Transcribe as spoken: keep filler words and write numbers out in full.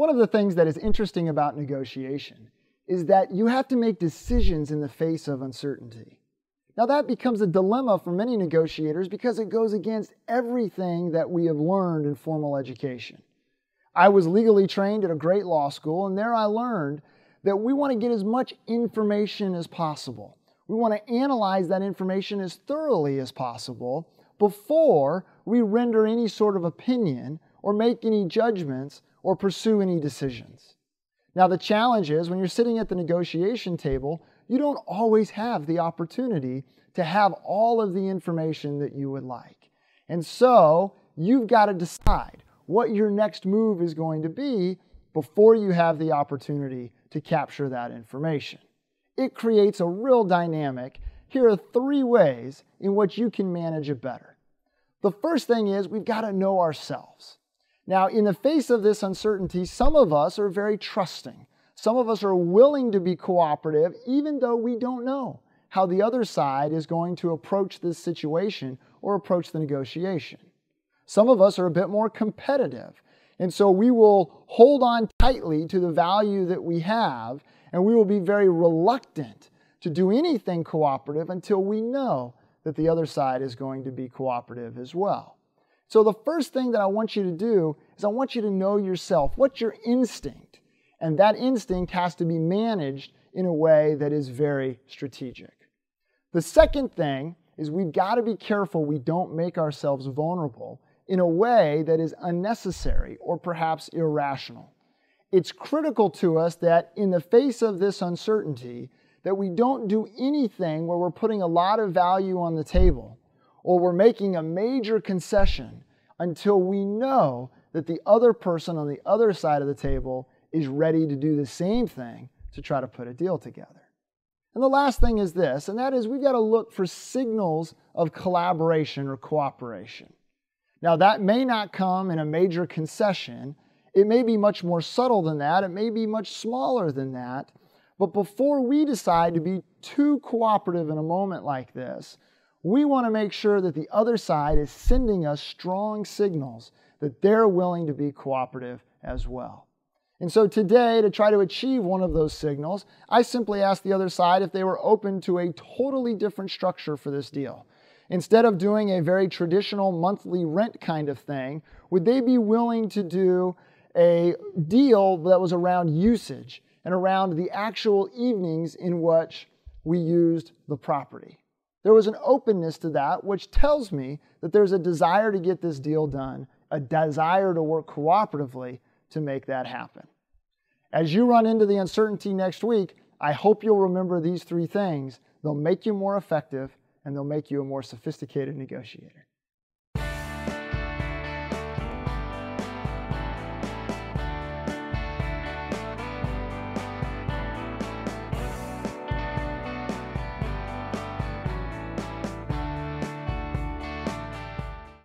One of the things that is interesting about negotiation is that you have to make decisions in the face of uncertainty. Now that becomes a dilemma for many negotiators because it goes against everything that we have learned in formal education. I was legally trained at a great law school, and there I learned that we want to get as much information as possible. We want to analyze that information as thoroughly as possible before we render any sort of opinion or make any judgments or pursue any decisions. Now the challenge is when you're sitting at the negotiation table, you don't always have the opportunity to have all of the information that you would like. And so you've got to decide what your next move is going to be before you have the opportunity to capture that information. It creates a real dynamic. Here are three ways in which you can manage it better. The first thing is we've got to know ourselves. Now, in the face of this uncertainty, some of us are very trusting. Some of us are willing to be cooperative, even though we don't know how the other side is going to approach this situation or approach the negotiation. Some of us are a bit more competitive. And so we will hold on tightly to the value that we have, and we will be very reluctant to do anything cooperative until we know that the other side is going to be cooperative as well. So the first thing that I want you to do is I want you to know yourself. What's your instinct? And that instinct has to be managed in a way that is very strategic. The second thing is we've got to be careful we don't make ourselves vulnerable in a way that is unnecessary or perhaps irrational. It's critical to us that in the face of this uncertainty, that we don't do anything where we're putting a lot of value on the table or we're making a major concession until we know that the other person on the other side of the table is ready to do the same thing to try to put a deal together. And the last thing is this, and that is we've got to look for signals of collaboration or cooperation. Now that may not come in a major concession. It may be much more subtle than that. It may be much smaller than that. But before we decide to be too cooperative in a moment like this, we want to make sure that the other side is sending us strong signals that they're willing to be cooperative as well. And so today, to try to achieve one of those signals, I simply asked the other side if they were open to a totally different structure for this deal. Instead of doing a very traditional monthly rent kind of thing, would they be willing to do a deal that was around usage and around the actual evenings in which we used the property? There was an openness to that, which tells me that there's a desire to get this deal done, a desire to work cooperatively to make that happen. As you run into the uncertainty next week, I hope you'll remember these three things. They'll make you more effective, and they'll make you a more sophisticated negotiator.